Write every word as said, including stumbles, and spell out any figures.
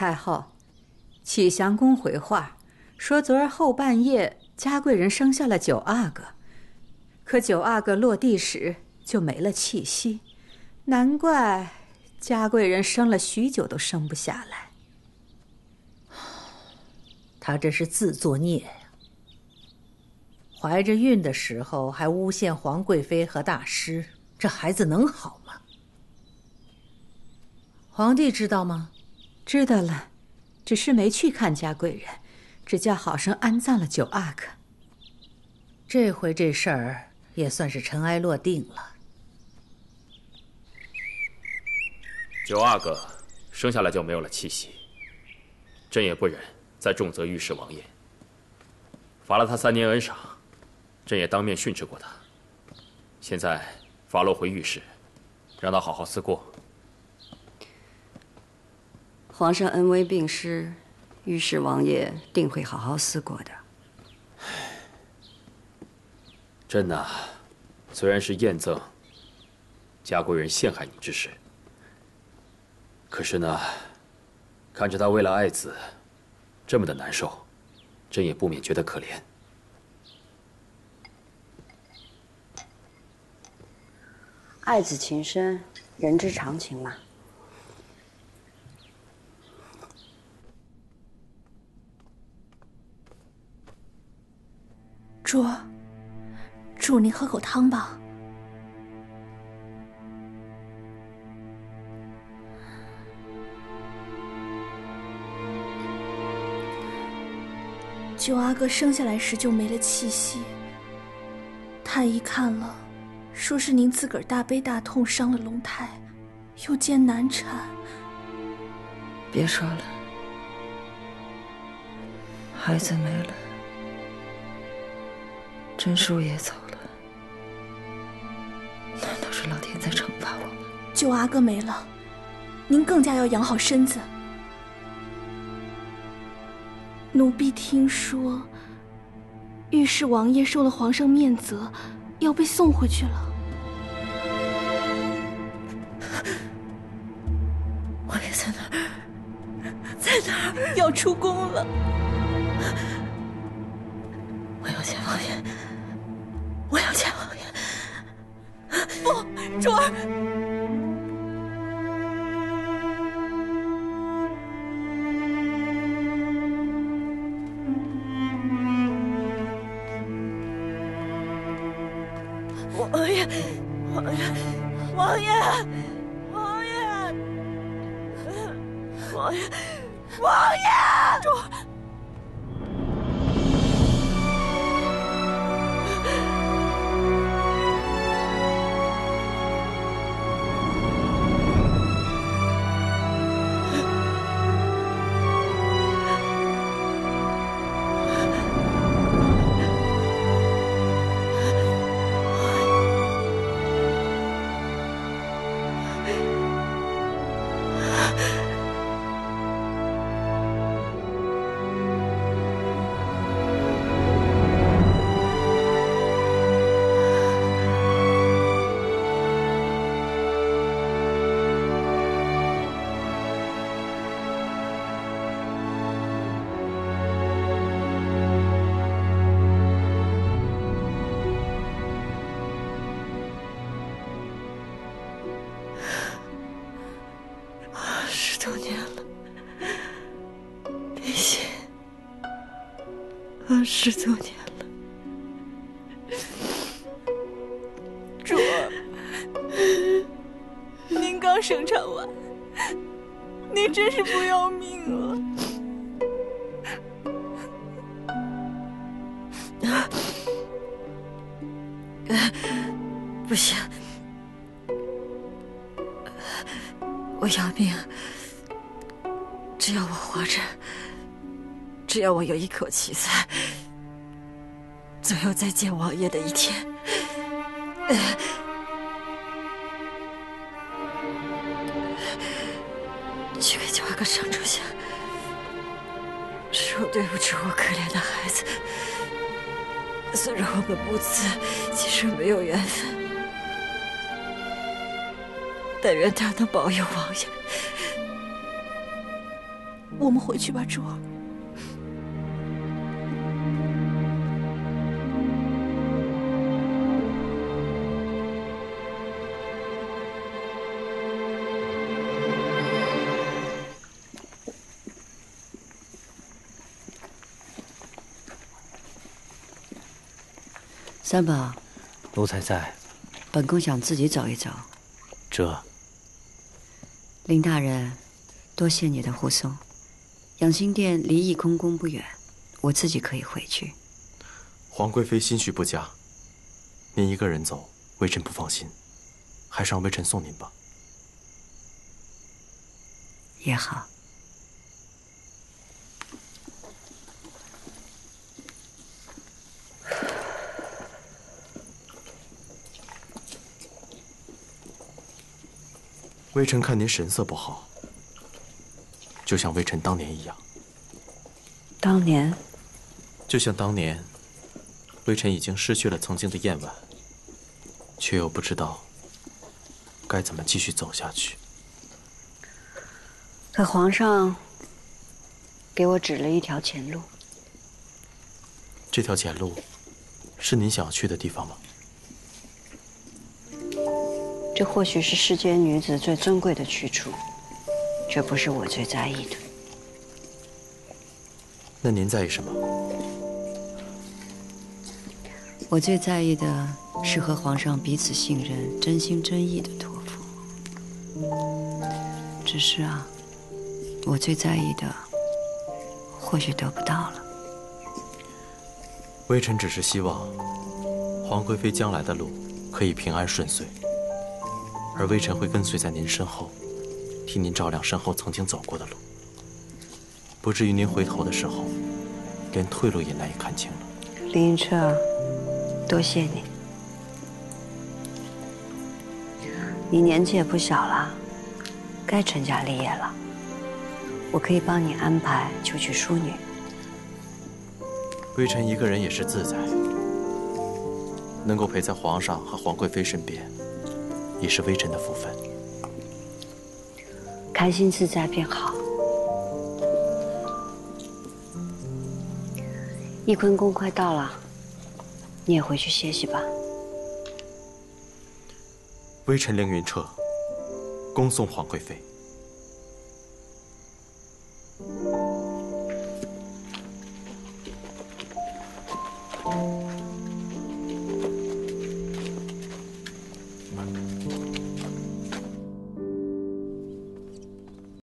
太后，启祥公回话说，昨儿后半夜嘉贵人生下了九阿哥，可九阿哥落地时就没了气息，难怪嘉贵人生了许久都生不下来。他这是自作孽呀！怀着孕的时候还诬陷皇贵妃和大师，这孩子能好吗？皇帝知道吗？知道了，只是没去看嘉贵人，只叫好生安葬了九阿哥。这回这事儿也算是尘埃落定了。九阿哥生下来就没有了气息，朕也不忍再重责御史王爷，罚了他三年恩赏，朕也当面训斥过他。现在罚落回御史，让他好好思过。皇上恩威并施，御史王爷定会好好思过的。朕呐、啊，虽然是验证嘉贵人陷害你之事，可是呢，看着他为了爱子这么的难受，朕也不免觉得可怜。爱子情深，人之常情嘛。主儿，主儿您喝口汤吧。九阿哥生下来时就没了气息，太医看了，说是您自个儿大悲大痛伤了龙胎，又艰难产。别说了，孩子没了，真叔也走了，难道是老天在惩罚我吗？九阿哥没了，您更加要养好身子。奴婢听说，御史王爷受了皇上面责，要被送回去了。王爷在哪儿？在哪儿？要出宫了。我要见王爷，我要见王爷。不，主儿。十多年了，主儿，您刚生产完，您真是不要命了。不行，我要命！只要我活着，只要我有一口气在，总有再见王爷的一天。去给九阿哥上柱香，是我对不起我可怜的孩子。虽然我们母子今生没有缘分，但愿他能保佑王爷，我们回去吧，珠儿。三宝，奴才在。本宫想自己找一找。这。林大人，多谢你的护送。养心殿离翊空宫不远，我自己可以回去。皇贵妃心绪不佳，您一个人走，微臣不放心，还是让微臣送您吧。也好。 微臣看您神色不好，就像微臣当年一样。当年，就像当年，微臣已经失去了曾经的燕婉，却又不知道该怎么继续走下去。可皇上给我指了一条前路。这条前路是您想要去的地方吗？ 这或许是世间女子最尊贵的去处，这不是我最在意的。那您在意什么？我最在意的是和皇上彼此信任、真心真意的托付。只是啊，我最在意的或许得不到了。微臣只是希望，皇贵妃将来的路可以平安顺遂。 而微臣会跟随在您身后，替您照亮身后曾经走过的路，不至于您回头的时候，连退路也难以看清了。林云彻，多谢你，你年纪也不小了，该成家立业了。我可以帮你安排求娶淑女。微臣一个人也是自在，能够陪在皇上和皇贵妃身边。 也是微臣的福分，开心自在便好。翊坤宫快到了，你也回去歇息吧。微臣凌云彻，恭送皇贵妃。